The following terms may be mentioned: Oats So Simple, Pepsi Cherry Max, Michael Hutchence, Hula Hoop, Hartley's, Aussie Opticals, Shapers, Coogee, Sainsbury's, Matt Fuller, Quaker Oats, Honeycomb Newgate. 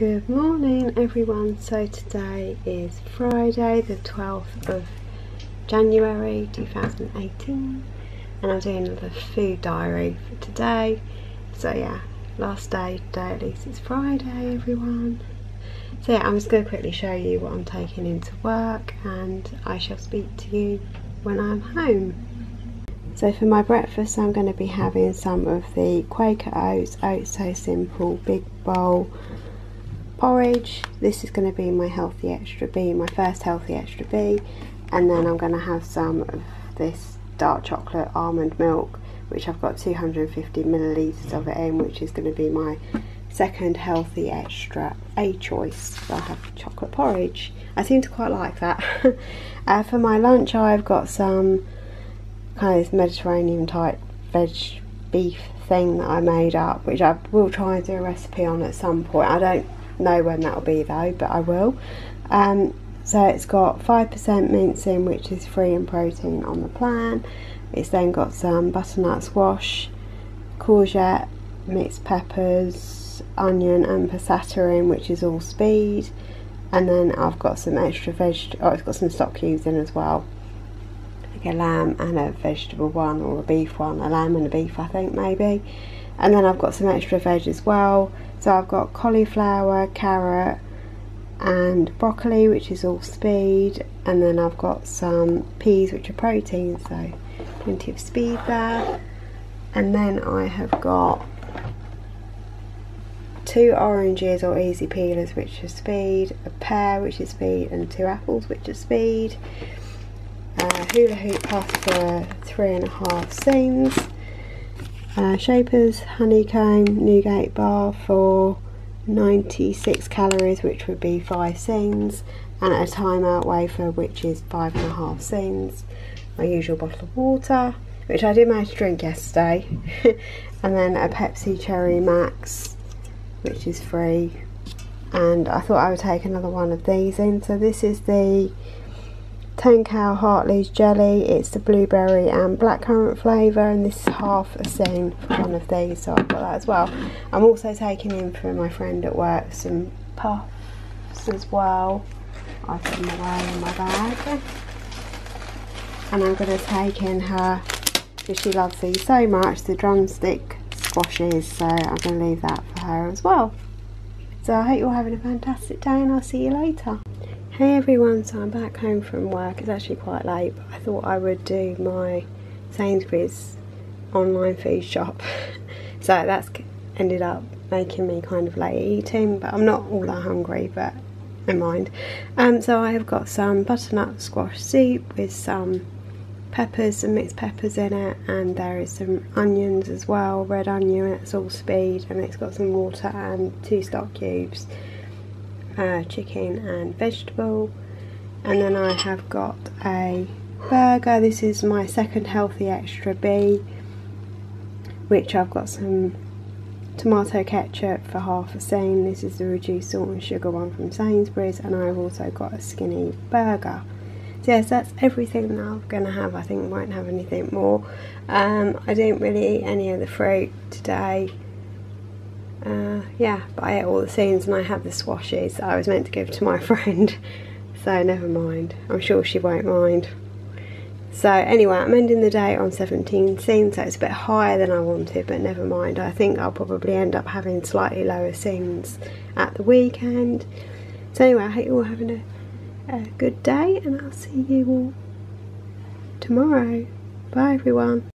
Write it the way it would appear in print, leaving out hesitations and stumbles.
Good morning everyone. So today is Friday the 12th of January 2018 and I'm doing another food diary for today. So yeah, last day at least, it's Friday everyone. So yeah, I'm just going to quickly show you what I'm taking into work and I shall speak to you when I'm home. So for my breakfast I'm going to be having some of the Quaker Oats, Oats So Simple, Big Bowl porridge. This is going to be my healthy extra B, my first healthy extra B, and then I'm going to have some of this dark chocolate almond milk, which I've got 250 millilitres of it in, which is going to be my second healthy extra A choice. So I'll have chocolate porridge. I seem to quite like that. For my lunch I've got some kind of this Mediterranean type veg beef thing that I made up, which I will try and do a recipe on at some point. I don't know when that'll be though, but I will. So it's got 5% mincing, which is free in protein on the plan. It's then got some butternut squash, courgette, mixed peppers, onion and passata in, which is all speed, and then I've got some extra it's got some stock cubes in as well, a lamb and a vegetable one, or a beef one, a lamb and a beef I think maybe, and then I've got some extra veg as well. So I've got cauliflower, carrot and broccoli, which is all speed, and then I've got some peas which are protein, so plenty of speed there. And then I have got two oranges or easy peelers, which are speed, a pear which is speed, and two apples which are speed. Hula Hoop pasta 3.5 seams, Shapers Honeycomb Newgate bar for 96 calories, which would be 5 seams, and a timeout wafer which is 5.5 seams, my usual bottle of water which I did manage to drink yesterday, and then a Pepsi Cherry Max which is free, and I thought I would take another one of these in. So this is the 10 cow Hartley's jelly. It's the blueberry and blackcurrant flavour, and this is half a seam for one of these, so I've got that as well. I'm also taking in for my friend at work some puffs as well. I've put them away in my bag, and I'm going to take in her, because she loves these so much, the drumstick squashes, so I'm going to leave that for her as well. So I hope you're having a fantastic day and I'll see you later. Hey everyone, so I'm back home from work. It's actually quite late, but I thought I would do my Sainsbury's online food shop. So that's ended up making me kind of late eating, but I'm not all that hungry, but never mind. So I have got some butternut squash soup with some peppers, some mixed peppers in it, and there is some onions as well, red onion, it's all speed, and it's got some water and two stock cubes. Chicken and vegetable, and then I have got a burger. This is my second healthy extra B, which I've got some tomato ketchup for half a seam. This is the reduced salt and sugar one from Sainsbury's, and I've also got a skinny burger. So yes, that's everything that I'm going to have. I think I won't have anything more. I didn't really eat any of the fruit today. Yeah, but I ate all the seams and I had the squashes that I was meant to give to my friend, so never mind, I'm sure she won't mind. So anyway, I'm ending the day on 17 seams, so it's a bit higher than I wanted, but never mind. I think I'll probably end up having slightly lower seams at the weekend. So anyway, I hope you're all having a good day and I'll see you all tomorrow. Bye everyone.